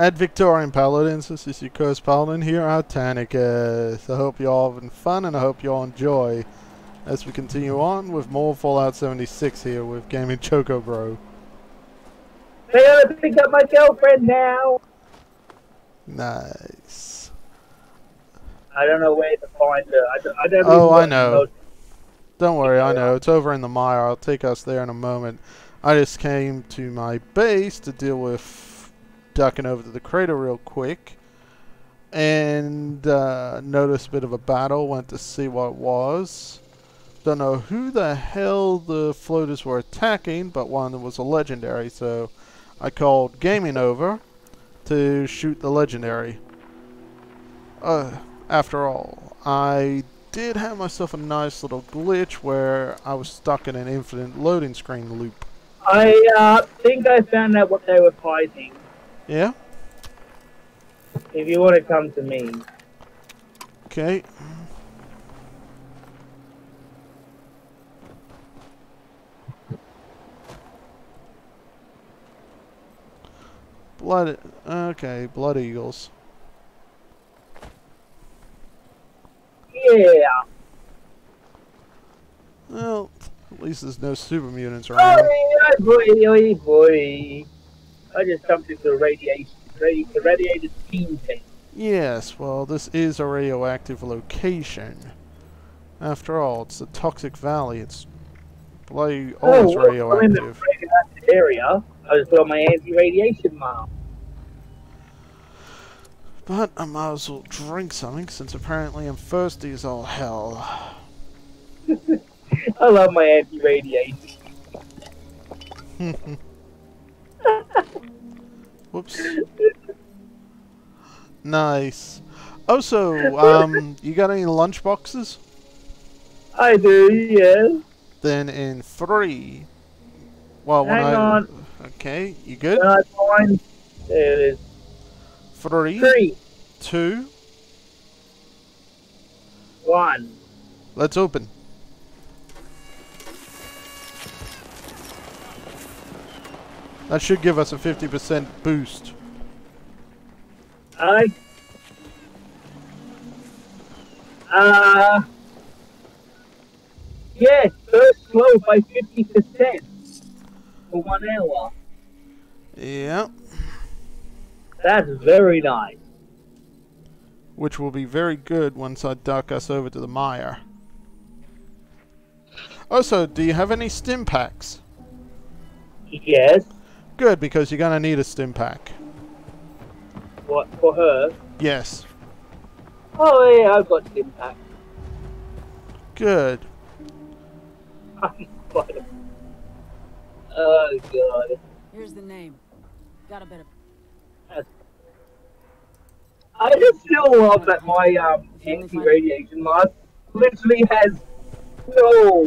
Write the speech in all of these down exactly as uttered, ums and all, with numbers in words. At Victorian Paladins, this is your Cursed Paladin here, Artanicas. I hope you're all having fun and I hope you all enjoy as we continue on with more Fallout seventy-six here with Gaming Choco Bro. Hey, I picked up my girlfriend now! Nice. I don't know where to find her. I don't, I don't oh, I know. Don't worry, I know. It's over in the mire. I'll take us there in a moment. I just came to my base to deal with ducking over to the crater real quick and uh, noticed a bit of a battle, went to see what it was. Don't know who the hell the floaters were attacking, but one that was a legendary, so I called gaming over to shoot the legendary. Uh, after all, I did have myself a nice little glitch where I was stuck in an infinite loading screen loop. I uh, think I found out what they were fighting. Yeah? If you want to come to me. Okay. Blood... Okay, Blood Eagles. Yeah! Well, at least there's no super mutants around. Oh, boy, oh, boy. I just jumped into a radiation, radi radiated steam tank. Yes, well, this is a radioactive location. After all, it's the Toxic Valley. It's bloody always oh, radioactive. I'm in the radioactive area. I just got my anti-radiation mark. But I might as well drink something, since apparently I'm thirsty as all hell. I love my anti-radiation. Whoops. Nice. Also, um, you got any lunch boxes? I do, yes. Then in three. Well, Hang when I, on. Okay, you good? When I find, there it is. Three. Three. Two. One. Let's open. That should give us a fifty percent boost. I... Uh... Yes, first slow by fifty percent for one hour. Yep. That's very nice. Which will be very good once I duck us over to the mire. Also, do you have any stim packs? Yes. Good, because you're gonna need a stim pack. What, for her? Yes. Oh yeah, I've got stim pack. Good. Oh god. Here's the name. Got a bit of. I just still love that my um, anti-radiation mask literally has no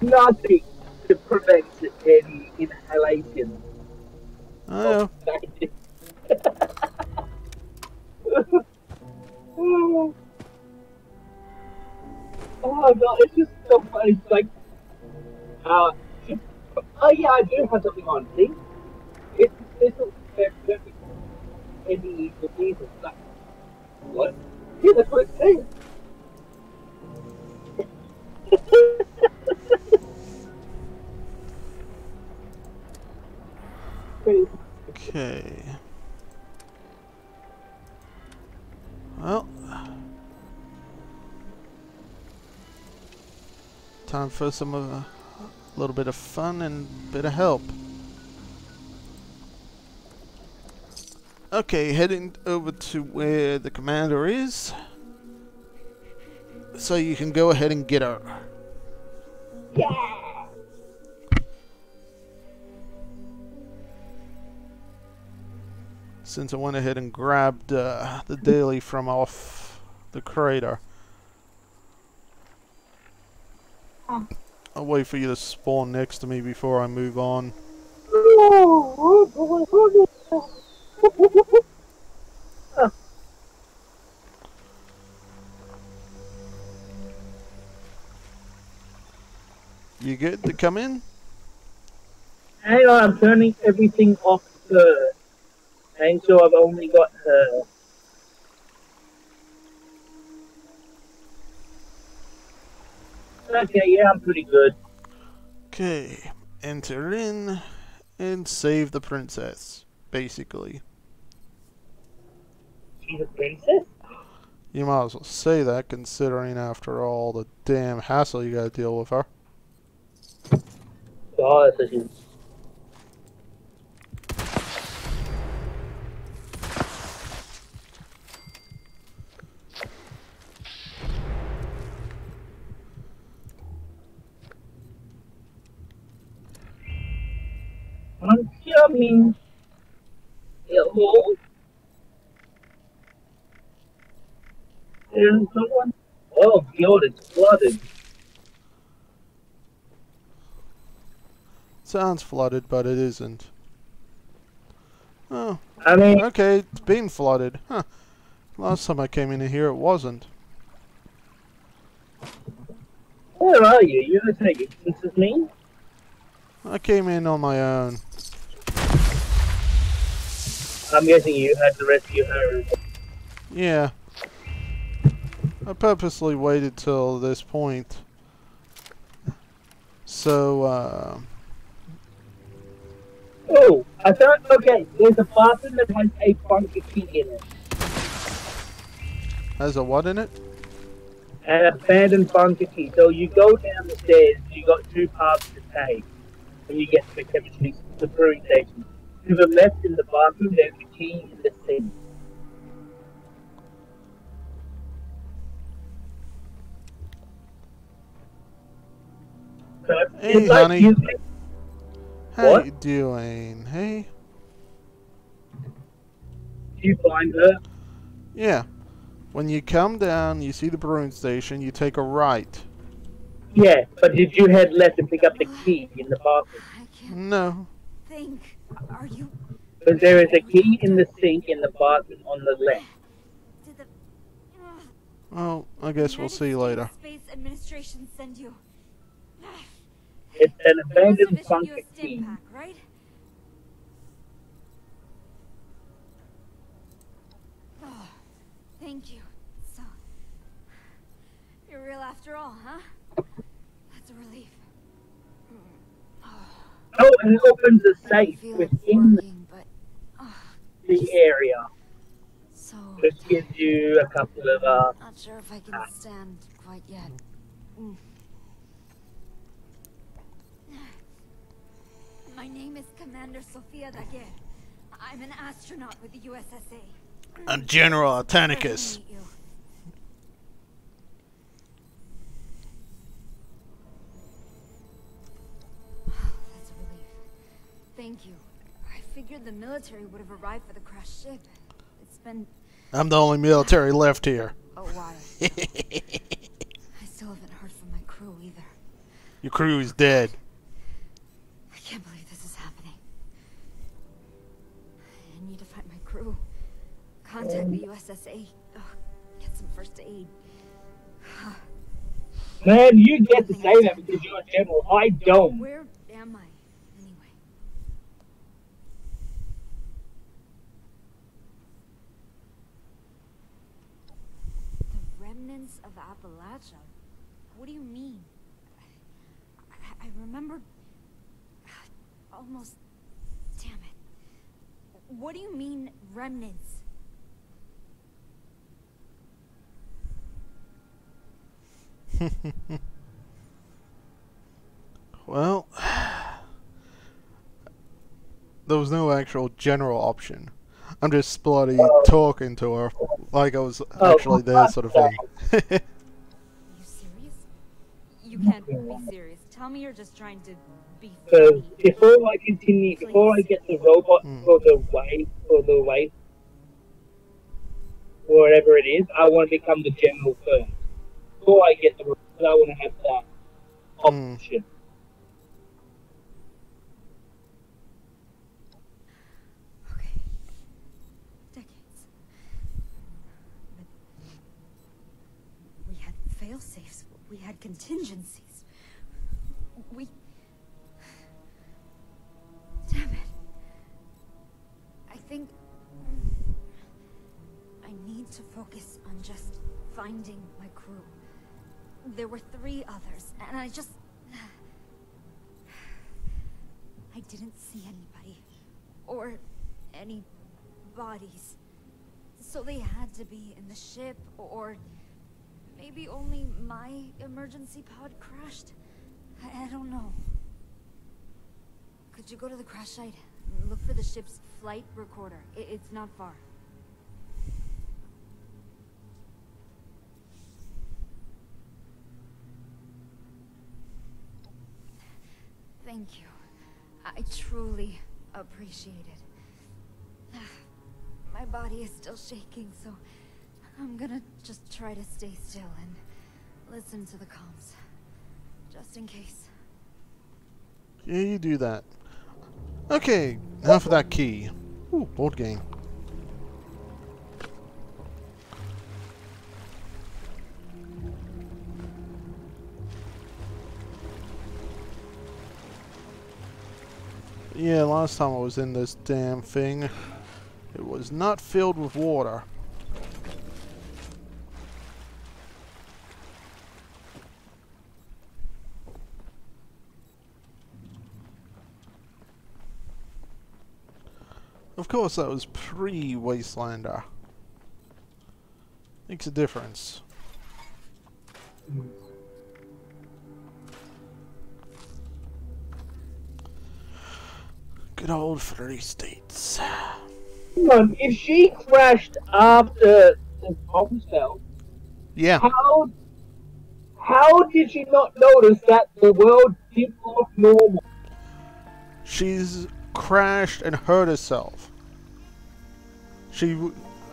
nothing to prevent any inhalation. Oh. Oh god, it's just so funny. It's like, uh, oh yeah, I do have something on. See, it's it's perfect. Any diseases, like what? Yeah, that's what it says. Okay. Well, time for some of a little bit of fun and a bit of help. Okay, heading over to where the commander is, so you can go ahead and get her. Yeah. Since I went ahead and grabbed uh, the daily from off the crater. Huh. I'll wait for you to spawn next to me before I move on. You good to come in? Hang on, I'm turning everything off first. I'm sure I've only got her. Okay, yeah, I'm pretty good. Okay, enter in and save the princess, basically. She's a princess? You might as well say that, considering after all the damn hassle you gotta deal with her. God, that's a huge... I'm coming. Hello? There's someone? Oh God, it's flooded. Sounds flooded, but it isn't. Oh. I mean... Okay, it's been flooded. Huh. Last time I came in here, it wasn't. Where are you? You don't take expenses with me? I came in on my own. I'm guessing you had to rescue her. Yeah. I purposely waited till this point. So, uh... oh, I thought, okay, there's a bathroom that has a bunker key in it. Has a what in it? An abandoned bunker key. So you go down the stairs, you got two paths to take. When you get to the chemistry, the brewing station. To the left in the bathroom, there's a key in the sink. So hey, honey. Like music. How what? You doing? Hey. Do you find her? Yeah. When you come down, you see the brewing station. You take a right. Yeah, but did you head left and pick up the key in the bathroom? I can't no. Think. Are you? But there is a key in the sink in the bathroom on the left. Did the... Well, I guess we'll see you later. Space Administration send you. It's an abandoned bunker key. Right? Oh, thank you. So you're real after all, huh? That's a relief. Oh, and it opens a safe within working, the, oh, the area. So this gives you a couple of. Uh, Not sure if I can uh, stand quite yet. Mm. My name is Commander Sophia Daguerre. I'm an astronaut with the U S S A. I'm General Artanicus. Thank you. I figured the military would have arrived for the crashed ship. It's been... I'm the only military left here. Oh, why? I still haven't heard from my crew either. Your crew is dead. I can't believe this is happening. I need to find my crew. Contact the U S S A. Oh, get some first aid. Man, you get to say that because you're a general. I don't. Where am I? Of Appalachia? What do you mean? I, I remember... almost... damn it. What do you mean, remnants? Well... there was no actual general option. I'm just bloody talking to her like I was actually there, sort of thing. You serious? You can't be serious. Tell me you're just trying to be. So before I continue, please. Before I get the robot mm. or the wife or the wife, whatever it is, I want to become the general first. Before I get the robot, I want to have that option. Mm. Fail-safes. We had contingencies. We... Damn it. I think focus on just finding my crew. There were three others, and I just... I didn't see anybody. Or any bodies. So they had to be in the ship, or... maybe only my emergency pod crashed? I, I don't know. Could you go to the crash site? Look for the ship's flight recorder. It, it's not far. Thank you. I truly appreciate it. My body is still shaking, so I'm gonna just try to stay still and listen to the comms. Just in case. Yeah, you do that. Okay, now for that key. Ooh, board game. Yeah, last time I was in this damn thing, it was not filled with water. Of course, that was pre-Wastelander. Makes a difference. Good old three states. On, if she crashed after the bombs fell, yeah. How how did she not notice that the world did look normal? She's crashed and hurt herself. She,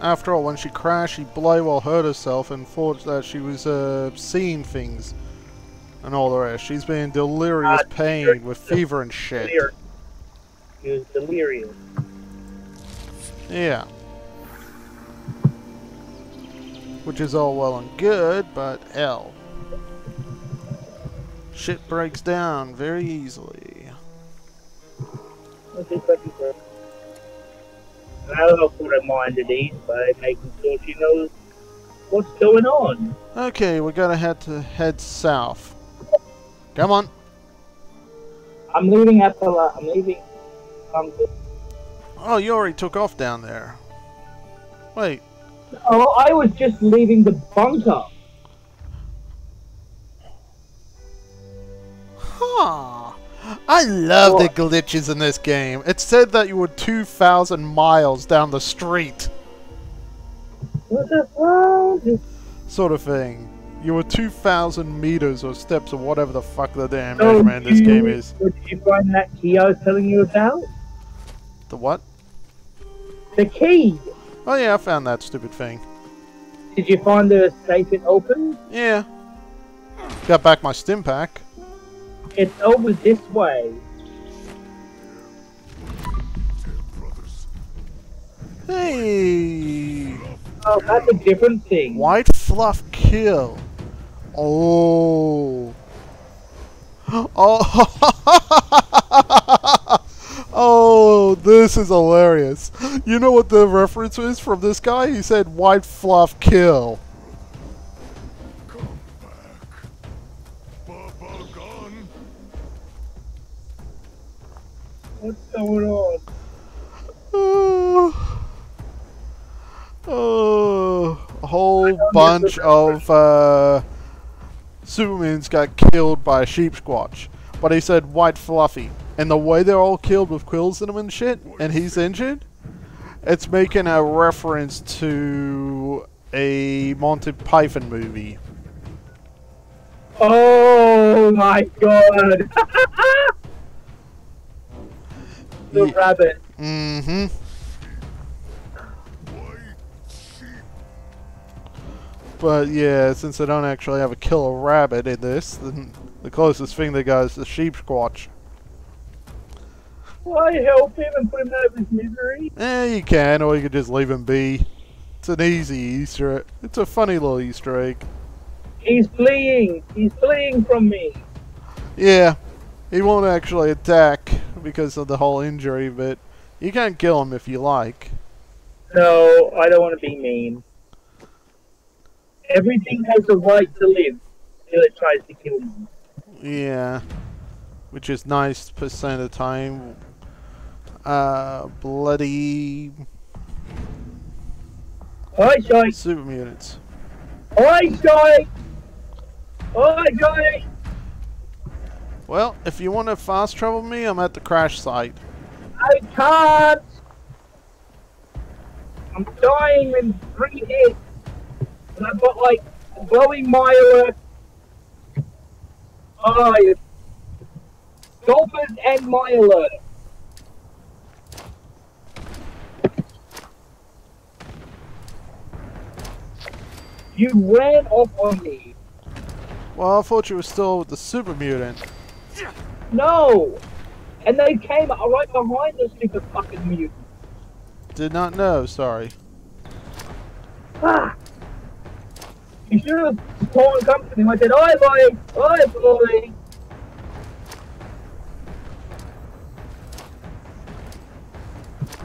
after all, when she crashed, she bloody well hurt herself and thought that she was uh, seeing things and all the rest. She's been in delirious uh, pain with fever and shit. She was delirious. Yeah. Which is all well and good, but hell. Shit breaks down very easily. I don't know what her mind it is, but making sure she knows what's going on. Okay, we gotta head to head south. Come on. I'm leaving after that. I'm leaving. I'm oh, you already took off down there. Wait. Oh, I was just leaving the bunker. Huh. I love what? The glitches in this game. It said that you were two thousand miles down the street. What the fuck? Sort of thing. You were two thousand meters or steps or whatever the fuck the damn measurement in this game is. Did you find that key I was telling you about? The what? The key! Oh yeah, I found that stupid thing. Did you find the safe it open? Yeah. Got back my stim pack. It's over this way. Hey! Oh, that's a different thing. White fluff kill. Oh. Oh. Oh, this is hilarious. You know what the reference was from this guy? He said, white fluff kill. Come back. Baba gone. What's going on? Oh, oh. A whole bunch of uh, Supermans got killed by a sheep squatch. But he said, white fluffy. And the way they're all killed with quills in them and shit, and he's injured, it's making a reference to a Monty Python movie. Oh my god! The yeah. Rabbit. Mm-hmm. But yeah, since they don't actually have a killer rabbit in this, then the closest thing they got is the sheep squatch. Why help him and put him out of his misery? Eh, you can, or you could just leave him be. It's an easy Easter egg. It's a funny little Easter egg. He's fleeing. He's fleeing from me. Yeah. He won't actually attack because of the whole injury, but you can kill him if you like. No, I don't want to be mean. Everything has a right to live until it tries to kill you. Yeah. Which is nice percent of the time. Uh, bloody... Hi, Shai! Super mutants. Hi, Shai! Hi, Shai! Well, if you want to fast travel me, I'm at the crash site. I can't! I'm dying in three hits. And I've got like a glowing mire. Oh, Dolphins and Myler. You ran off on me. Well, I thought you were still with the super mutant. No! And they came right behind the super fucking mutant. Did not know, sorry. Ah! You should have called company when I said, "Hi, boy! Hi, boy!"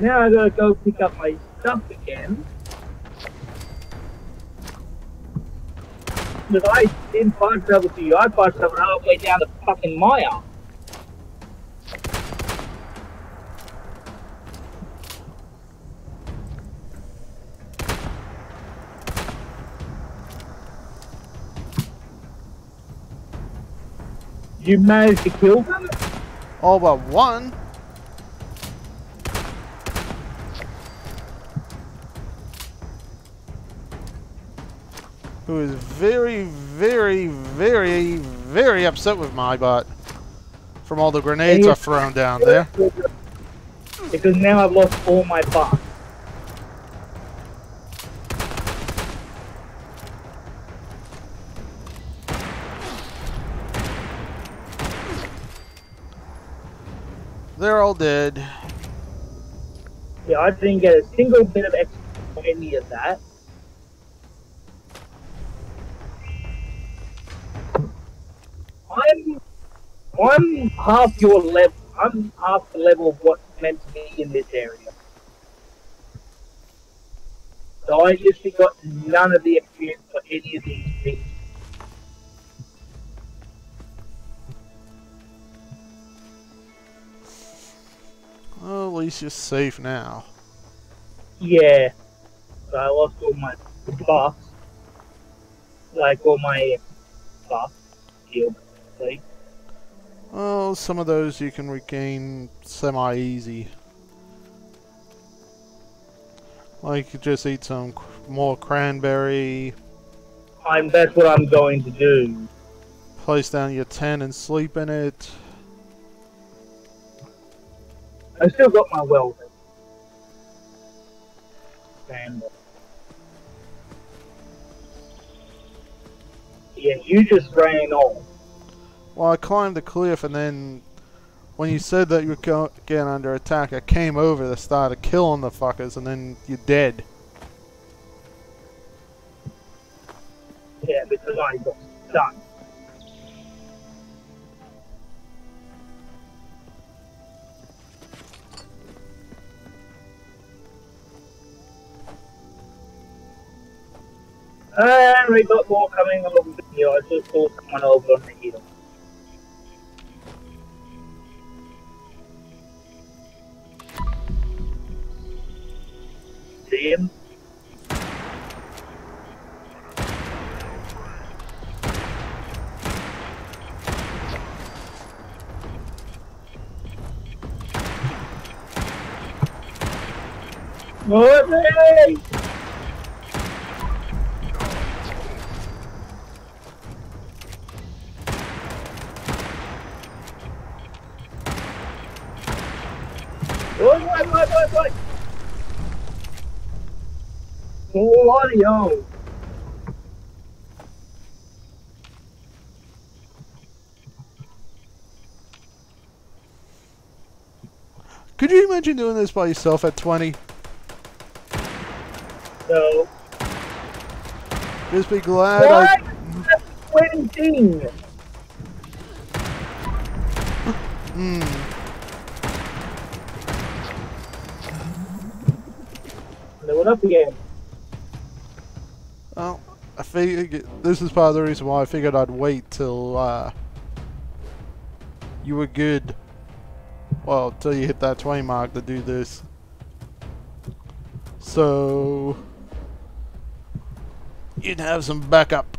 Now I gotta go pick up my stuff again. Because I didn't fast travel to you, I fast traveled halfway down the fucking mire. You managed to kill them? All but one. Who is very, very, very, very upset with my butt from all the grenades I've thrown down there. Because now I've lost all my butt. They're all dead. Yeah, I didn't get a single bit of extra for any of that. I'm, I'm half your level. I'm half the level of what's meant to be in this area. So I usually got none of the experience for any of these things. Well, at least you're safe now. Yeah. So I lost all my buffs. Like all my buffs. Healed. Like. Well, some of those you can regain semi-easy. Like, you just eat some cr more cranberry. I'm, that's what I'm going to do. Place down your tent and sleep in it. I still got my welding. Damn. Yeah, you just ran off. Well, I climbed the cliff, and then when you said that you were go getting under attack, I came over to started killing the fuckers, and then you're dead. Yeah, because I got stunned. And we got more coming along the hill. I just saw someone over on the hill. See him? Morning! Bloody hell. Could you imagine doing this by yourself at twenty? No. Just be glad what? I... twenty! mm. They went up again. Oh, I figured this is part of the reason why I figured I'd wait till uh, you were good. Well, till you hit that twenty mark to do this. So you'd have some backup.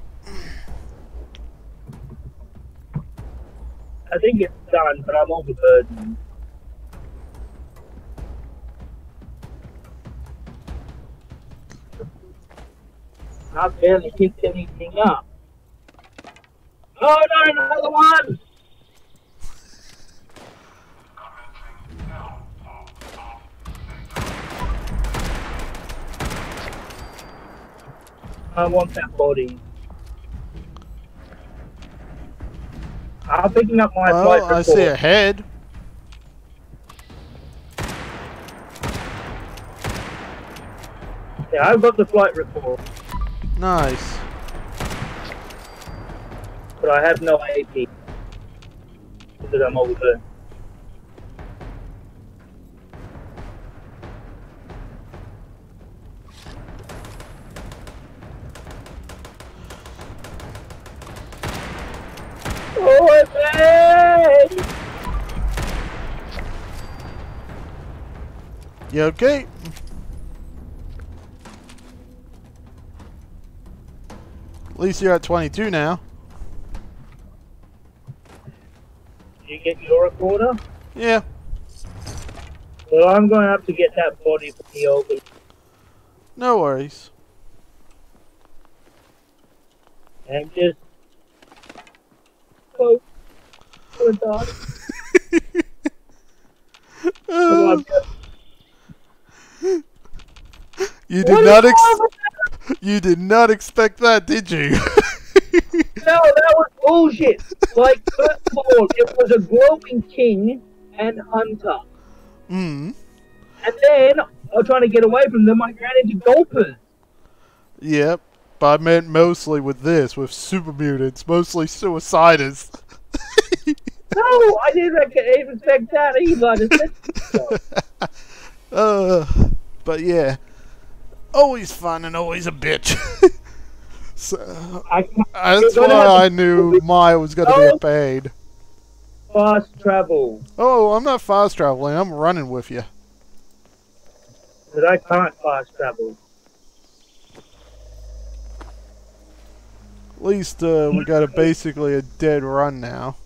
I think it's done, but I'm overburdened. I barely picked anything up. Oh no, another one! I want that body. I'm picking up my flight report. I see a head. Yeah, I've got the flight report. Nice. But I have no A P. Because I'm over. Oh, man! You okay? At least you're at twenty-two now. Did you get your recorder? Yeah. Well, I'm going to have to get that body from the open. No worries. And just... Oh, oh God. um, you did what not expect... You did not expect that, did you? No, that was bullshit. Like, first of all, it was a glowing king and hunter. Mm. And then, I was trying to get away from them, I ran into gulpers. Yep, but I meant mostly with this, with super mutants, mostly suiciders. No, I didn't expect that either. uh, but yeah. Always fun and always a bitch. So I, that's why I knew Maya was going to oh, get paid. Fast travel. Oh, I'm not fast traveling. I'm running with you. But I can't fast travel. At least uh, we got a basically a dead run now.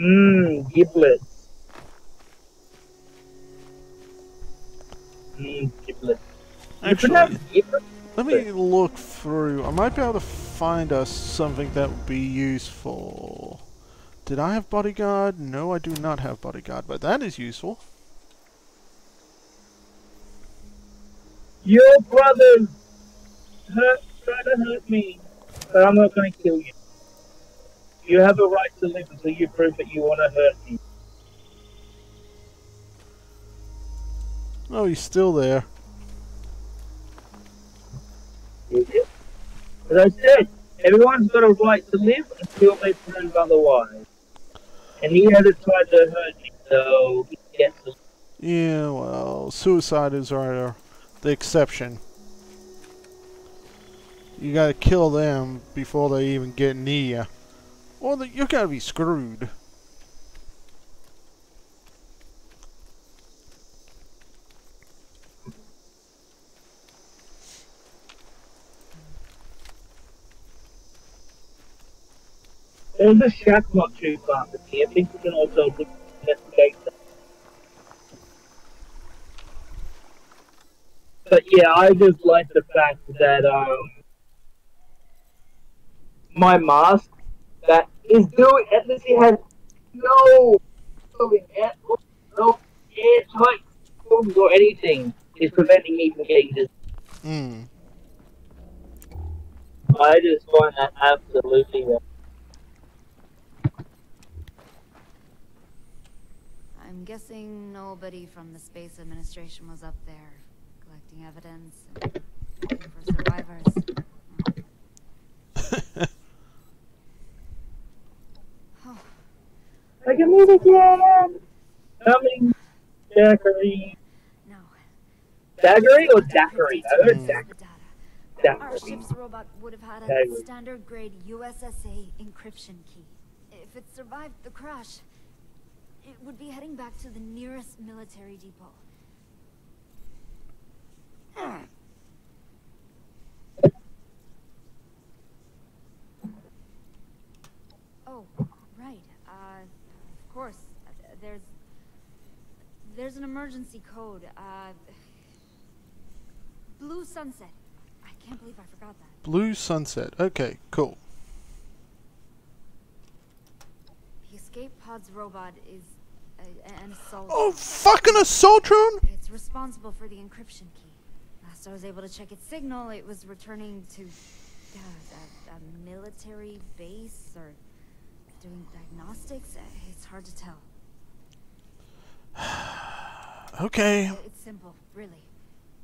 Mmm, giblets. Mmm, giblets. Actually, let me look through. I might be able to find us something that would be useful. Did I have bodyguard? No, I do not have bodyguard, but that is useful. Your brother hurt, tried to hurt me, but I'm not going to kill you. You have a right to live until you prove that you want to hurt me. Oh, he's still there. As I said, everyone's got a right to live until they prove otherwise. And he hasn't tried to hurt me, so he gets it. Yeah, well, suiciders are the exception. You gotta kill them before they even get near you. Or the, you gotta be screwed. There's a shack not too far from here. I think we can also investigate that. But yeah, I just like the fact that um, my mask that is doing at least it has no no airtight rooms or anything is preventing me from getting this. Mm. I just find that absolutely wrong. I'm guessing nobody from the Space Administration was up there, collecting evidence and looking for survivors. Oh. I can move again! Coming, Daguerre. No. Daguerre or Daiquiri? I heard Daiquiri. That Our movie. ship's robot would have had a standard grade U S S A encryption key. If it survived the crash, it would be heading back to the nearest military depot. Mm. Oh, right. Uh, of course. There's there's an emergency code. Uh, Blue Sunset. I can't believe I forgot that. Blue Sunset. Okay, cool. The escape pod's robot is a, an assault. Oh, fucking Assaultron! It's responsible for the encryption key. Last I was able to check its signal, it was returning to uh, a, a military base or doing diagnostics. It's hard to tell. Okay. It's simple, really.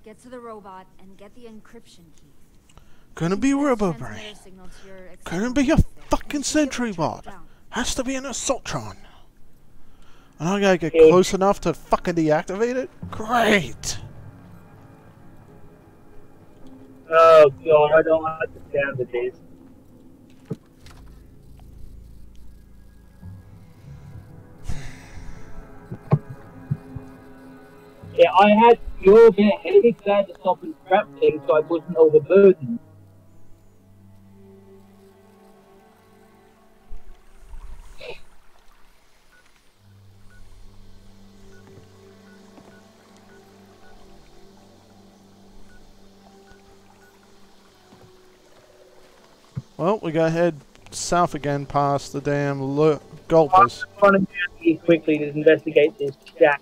Get to the robot and get the encryption key. Gonna be Robo Brain. Gonna be a fucking sentry bot. Has to be an Assaultron. And I gotta get close enough to fucking deactivate it? Great! Oh god, I don't understand the days. Yeah, I had you're getting glad to stop and scrap things so I wasn't overburdened. Well, we gotta head south again past the damn gulpers. I'm trying to quickly to investigate this shack.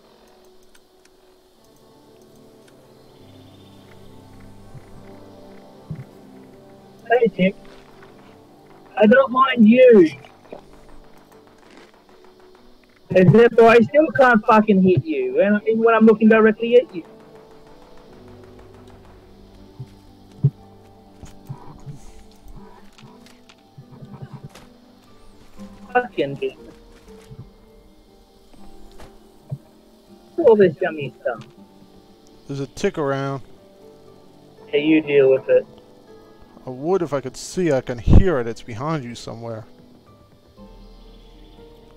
Hey, Tick. I don't mind you. Except though I still can't fucking hit you, and even when I'm looking directly at you. Fucking hit. All this dummy stuff. There's a tick around. Hey, you deal with it. I would if I could see. I can hear it. It's behind you somewhere.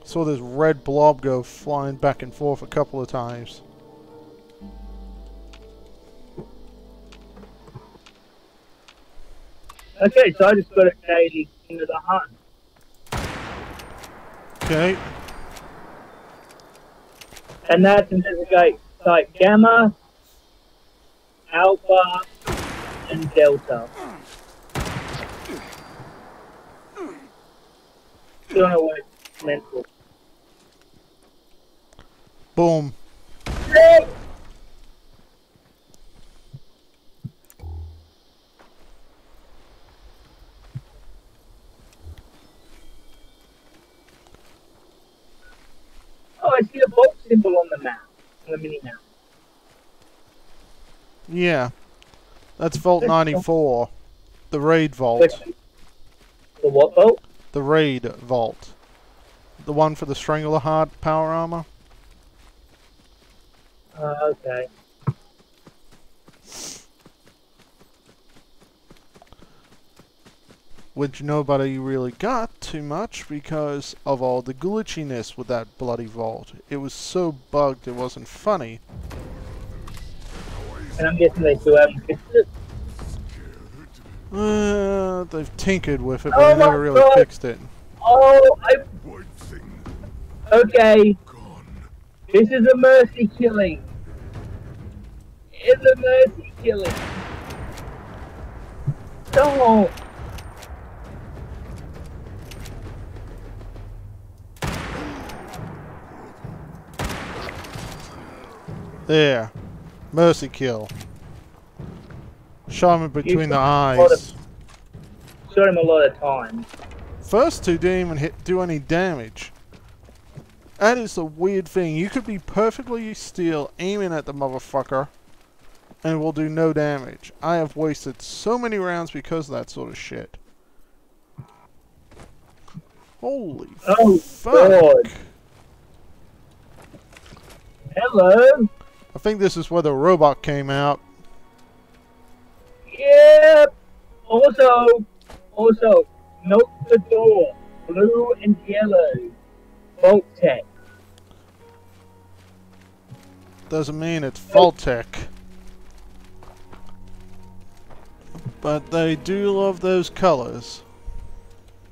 Saw this red blob go flying back and forth a couple of times. Okay, so I just got it daily into the hunt. Okay. And that's investigate site Gamma, Alpha, and Delta. Don't know what it's meant for. Boom. Hey! Oh, I see a bolt symbol on the map. On the mini map. Yeah. That's Vault ninety-four. The raid vault. The what vault? The raid vault. The one for the Strangler Heart Power Armor. Uh, okay. Which nobody really got too much because of all the glitchiness with that bloody vault. It was so bugged it wasn't funny. And I'm guessing they still haven't fixed it. Uh, they've tinkered with it, but oh they never really God. fixed it. Oh, I... Okay. This is a mercy killing. It's a mercy killing. Don't. There. Mercy kill. Shot him between the eyes. Of, shot him a lot of times. First two didn't even hit, do any damage. That is the weird thing. You could be perfectly still aiming at the motherfucker and it will do no damage. I have wasted so many rounds because of that sort of shit. Holy oh fuck. God. Hello. I think this is where the robot came out. Yep. Also, also, note the door. Blue and yellow. Vault-Tec. Doesn't mean it's Vault-Tec. But they do love those colors.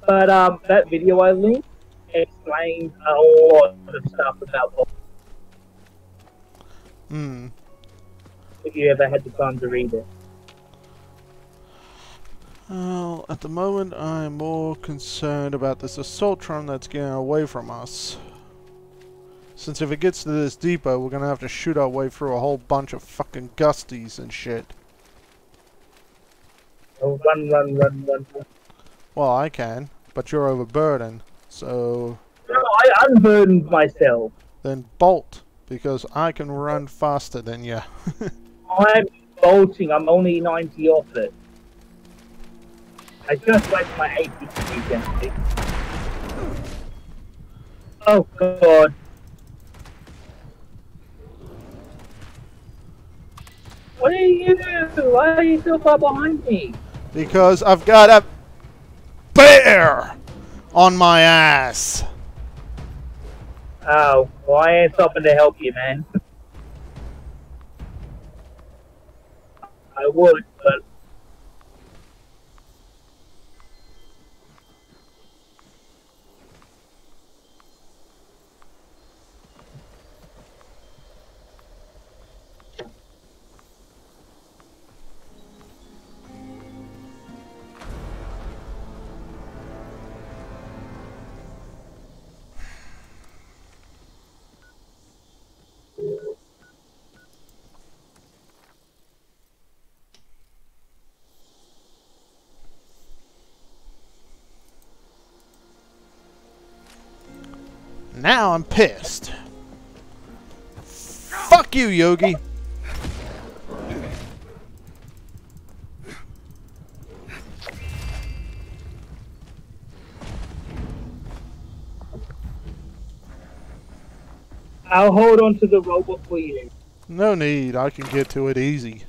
But um, that video I linked explains a lot of stuff about Vault-Tec. Hmm. If you ever had the time to read it. Well, at the moment I'm more concerned about this Assaultron that's getting away from us. Since if it gets to this depot, we're gonna have to shoot our way through a whole bunch of fucking gusties and shit. Oh, run, run, run, run, run. Well, I can, but you're overburdened, so... No, I unburdened myself. Then bolt, because I can run faster than you. I'm bolting, I'm only ninety off it. I just like my eighty-three density. Oh god. What are you? Why are you so far behind me? Because I've got a bear on my ass. Oh, well I ain't stopping to help you, man. I would, but... Now I'm pissed. Fuck you, Yogi. I'll hold on to the robot for you. No need. I can get to it easy.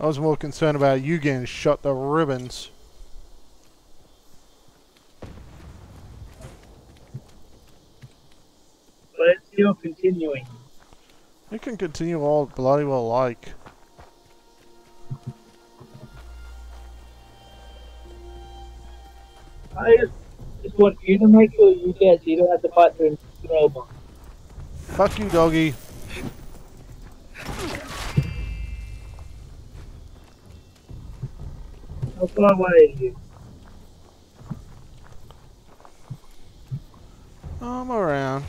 I was more concerned about you getting shot to ribbons. But it's still continuing. You can continue all bloody well like. I just, just want you to make sure you get you don't have to fight through the robot. Fuck you, doggy. I'll find one of you. I'm around.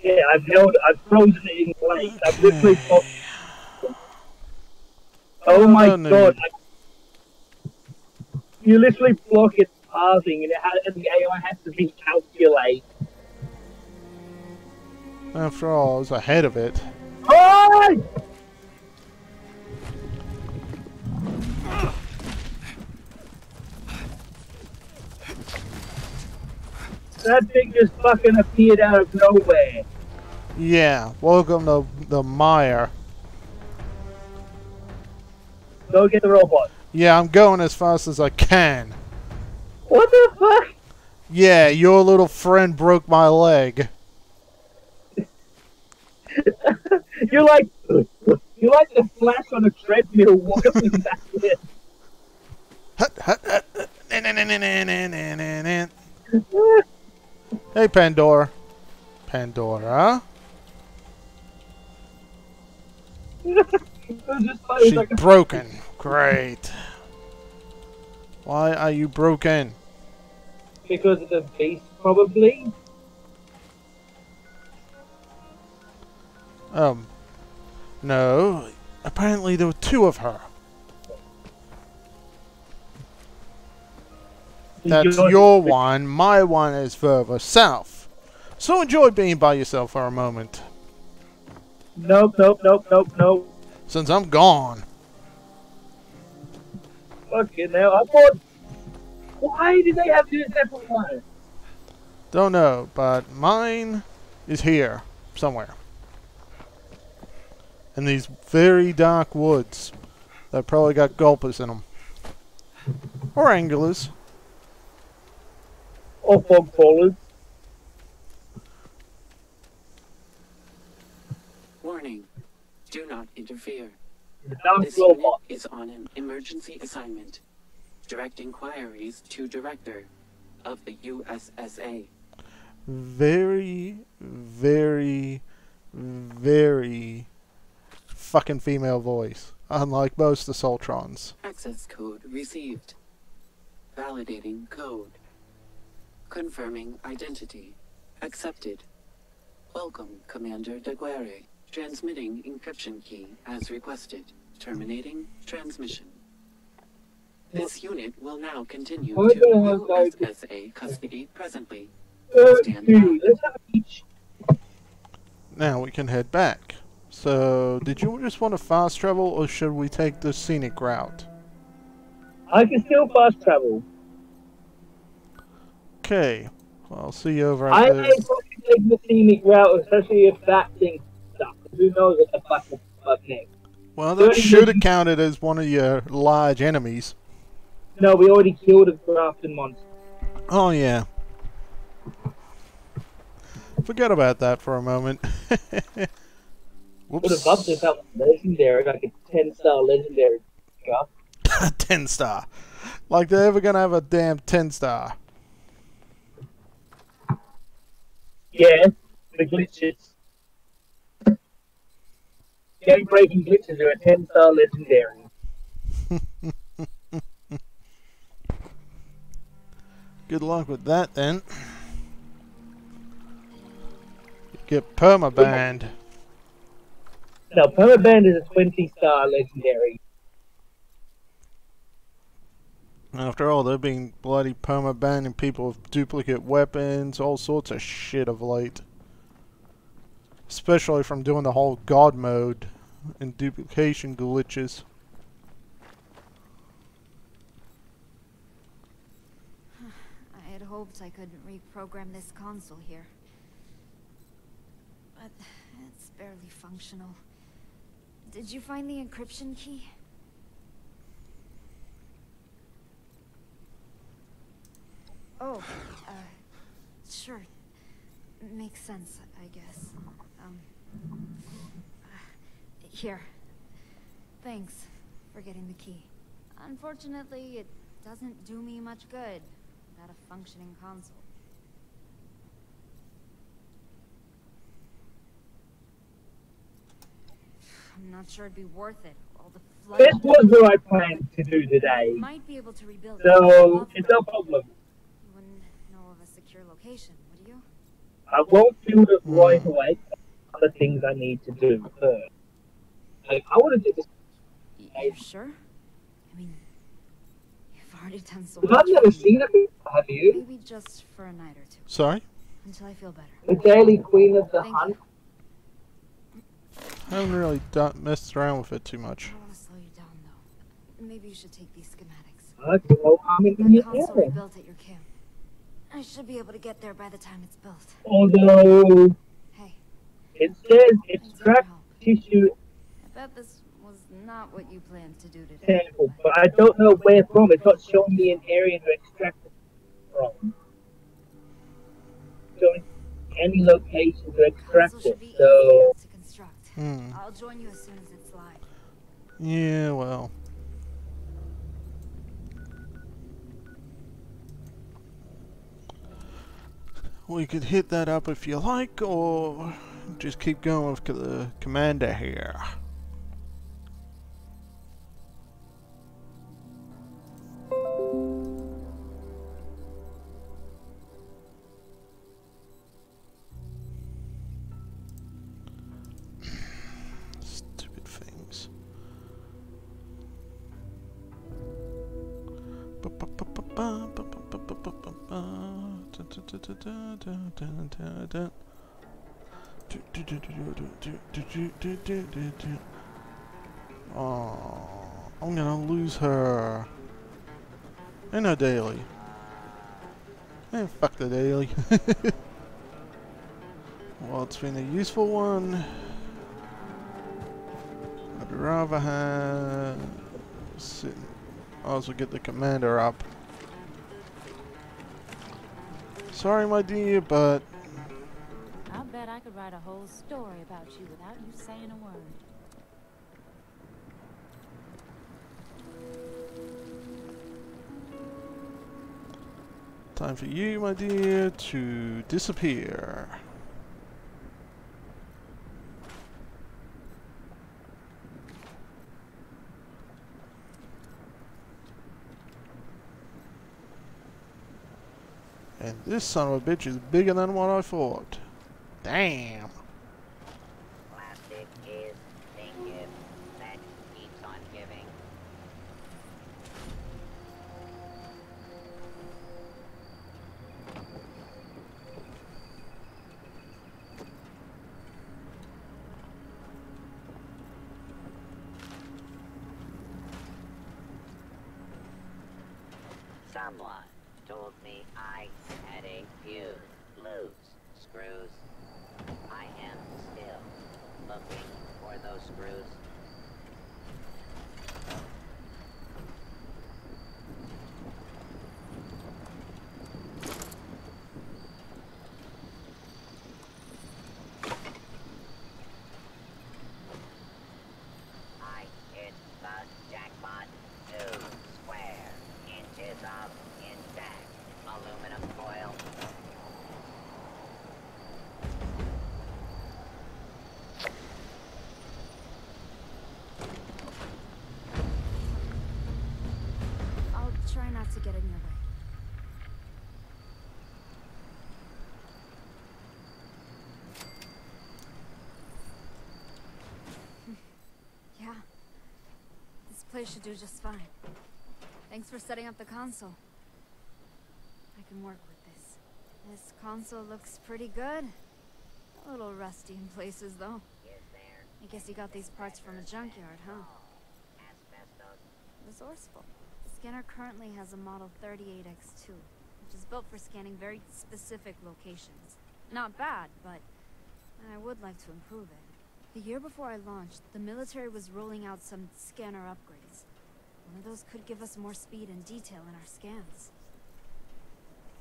Yeah, I've held, I've frozen it in place. Okay. I've literally popped. Oh no, my no, god! No. I, you literally block its passing, and, it has, and the A I has to recalculate. After all, I was ahead of it. Oh! That thing just fucking appeared out of nowhere. Yeah, welcome to the mire. Go get the robot. Yeah, I'm going as fast as I can. What the fuck? Yeah, your little friend broke my leg. You're like, you're like the Flash on a treadmill walking back there. Hey, Pandora. Pandora? She's broken. Great. Why are you broken? Because of the beast, probably. Um, no. Apparently there were two of her. That's your one. My one is further south. So enjoy being by yourself for a moment. Nope, nope, nope, nope, nope. Since I'm gone. Fucking hell, I thought... Why did they have to do it separate one? Don't know, but mine is here somewhere. in these very dark woods that probably got gulpers in them. Or anglers. Or fog callers. Warning. Do not interfere. This unit is on an emergency assignment. Direct inquiries to Director of the U S S A. Very, very, very fucking female voice. Unlike most Assaultrons. Access code received. Validating code. Confirming identity. Accepted. Welcome, Commander Daguerre. Transmitting encryption key as requested. Terminating transmission. This unit will now continue to U S S A custody presently. Stand by. Now we can head back. So, did you just want to fast travel, or should we take the scenic route? I can still fast travel. Okay. Well, I'll see you over I there. I may probably take the scenic route, especially if that thing stuck. Who knows what the fuck is fucking. Well, that should have counted as one of your large enemies. No, we already killed a Grafton monster. Oh, yeah. Forget about that for a moment. Whoops. Would have loved if that was legendary, like a ten star legendary. ten star. Like they're ever gonna have a damn ten star. Yeah, the glitches. Game breaking glitches are a ten star legendary. Good luck with that then. You get permabanned. Now, permabanned is a twenty star legendary. After all, they're being bloody permabanning people with duplicate weapons, all sorts of shit of late. Especially from doing the whole god mode and duplication glitches. I had hoped I could reprogram this console here. But it's barely functional. Did you find the encryption key? Oh, uh, sure. Makes sense, I guess. Um, uh, here. Thanks for getting the key. Unfortunately, it doesn't do me much good without a functioning console. I'm not sure it'd be worth it. All the flood. This was what I planned to do today. Might be able to rebuild it. So it's no problem. You wouldn't know of a secure location, would you? I won't build it right away. Other things I need to do first. Like, I want to do this. You sure? I mean, you've already done so much. I've never seen it before, have you? Maybe just for a night or two. Sorry. Until I feel better. The Daily Queen of the Thank Hunt. You. I haven't really done, messed around with it too much. I don't want to slow you down, though. Maybe you should take these schematics. Okay, well, I'm in the console we built at your camp. I should be able to get there by the time it's built. Although, hey, it says extract tissue. I bet this was not what you planned to do today. Sample, but I don't know where from. It's not showing me an area to extract it from. Showing any location to extract it. So. Hmm. I'll join you as soon as it's live. Yeah, well. We could hit that up if you like, or just keep going with the commander here. Oh, I'm gonna lose her. And her daily. Eh, fuck the daily. Well, it's been a useful one. I'd rather have... Sit. Also get the commander up. Sorry, my dear, but... I bet I could write a whole story about you without you saying a word. Time for you, my dear, to disappear. And this son of a bitch is bigger than what I thought. Damn. Plastic is thinking that keeps on giving. Someone told me I had a few loose screws. I am still looking for those screws. To get in your way. Yeah. This place should do just fine. Thanks for setting up the console. I can work with this. This console looks pretty good. A little rusty in places, though. I guess you got these parts from a junkyard, huh? Resourceful. The scanner currently has a model thirty-eight X two, which is built for scanning very specific locations. Not bad, but I would like to improve it. The year before I launched, the military was rolling out some scanner upgrades. One of those could give us more speed and detail in our scans.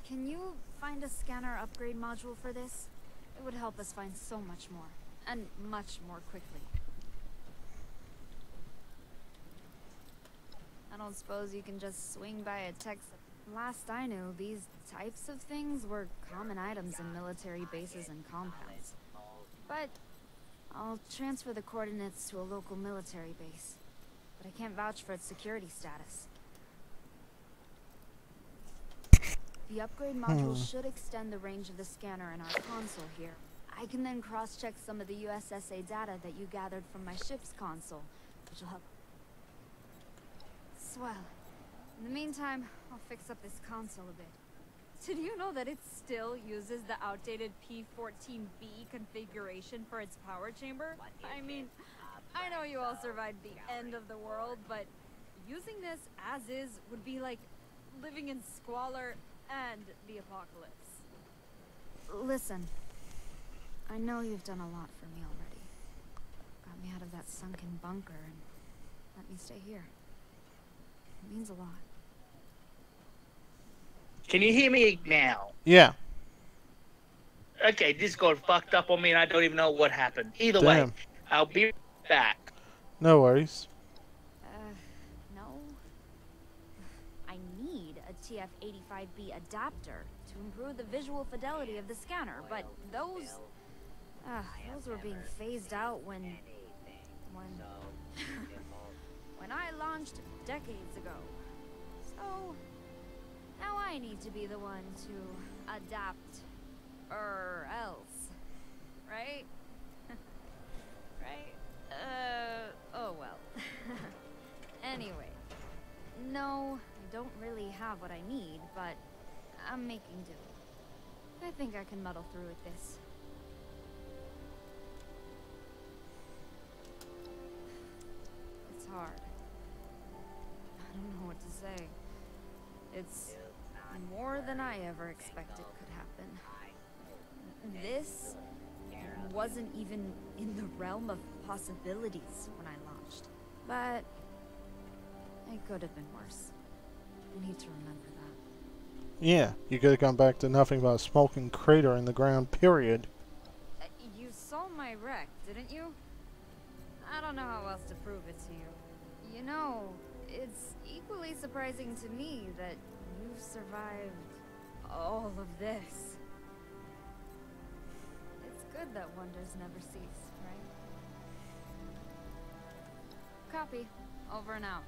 Can you find a scanner upgrade module for this? It would help us find so much more, and much more quickly. I don't suppose you can just swing by a tech supply. Last I knew, these types of things were common items in military bases and compounds. But I'll transfer the coordinates to a local military base. But I can't vouch for its security status. The upgrade module mm. should extend the range of the scanner in our console here. I can then cross-check some of the U S S A data that you gathered from my ship's console, which will help. Well, in the meantime, I'll fix up this console a bit. Did you know that it still uses the outdated P fourteen B configuration for its power chamber? I mean, I know you all survived the end of the world, but using this as is would be like living in squalor and the apocalypse. Listen, I know you've done a lot for me already. Got me out of that sunken bunker and let me stay here. It means a lot. Can you hear me now? Yeah. Okay, this got fucked up on me and I don't even know what happened. Either Damn. way, I'll be back. No worries. Uh, no. I need a T F eighty-five B adapter to improve the visual fidelity of the scanner, but those... Uh, those were being phased out when... When... when I launched decades ago. So, now I need to be the one to adapt, or else. Right? Right? Uh, oh well. Anyway, no, I don't really have what I need, but I'm making do. I think I can muddle through with this. It's hard. I don't know what to say. It's more than I ever expected could happen. This wasn't even in the realm of possibilities when I launched. changed, but it could have been worse. I need to remember that. Yeah, you could have gone back to nothing but a smoking crater in the ground, period. Uh, you saw my wreck, didn't you? I don't know how else to prove it to you. You know, it's equally surprising to me that you've survived all of this. It's good that wonders never cease, right? Copy. Over and out.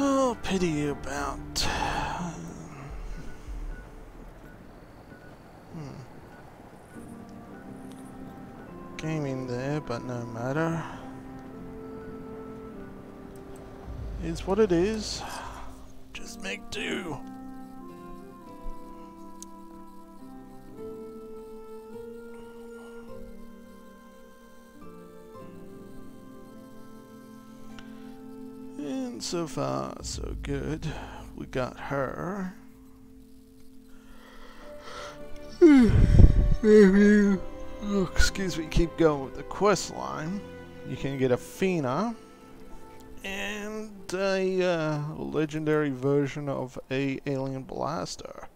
Oh, pity about. Hmm. Gaming there, but no matter. Is what it is. Just make do. And so far, so good. We got her. Maybe. Oh, excuse me, keep going with the quest line. You can get a Fina and a uh, legendary version of a alien blaster,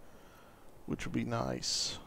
which would be nice.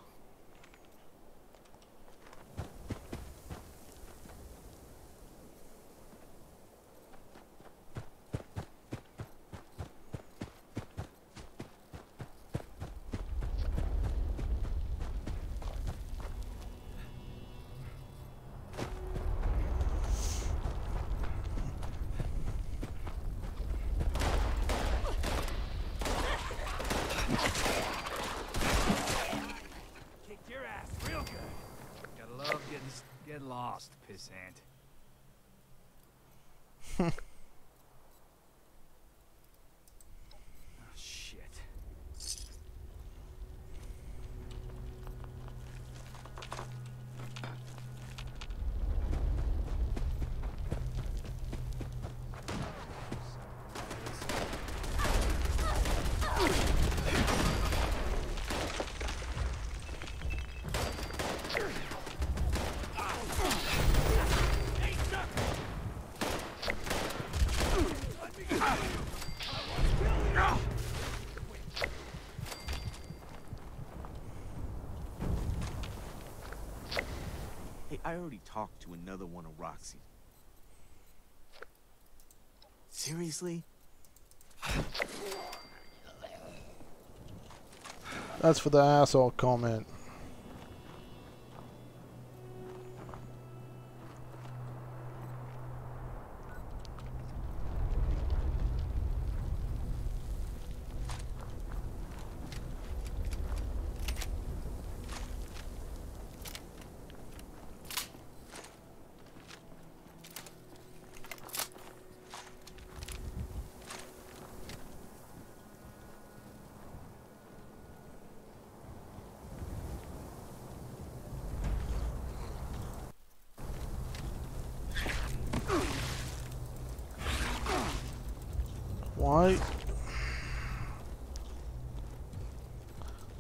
I already talked to another one of Roxy. Seriously? That's for the asshole comment. Why?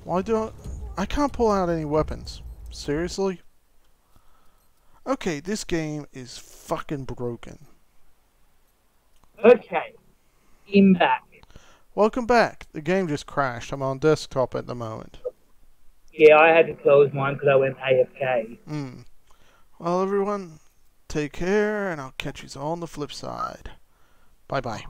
Why do I, I can't pull out any weapons? Seriously? Okay, this game is fucking broken. Okay, I'm back. Welcome back. The game just crashed. I'm on desktop at the moment. Yeah, I had to close mine because I went A F K. Mm. Well, everyone, take care, and I'll catch you all on the flip side. Bye bye.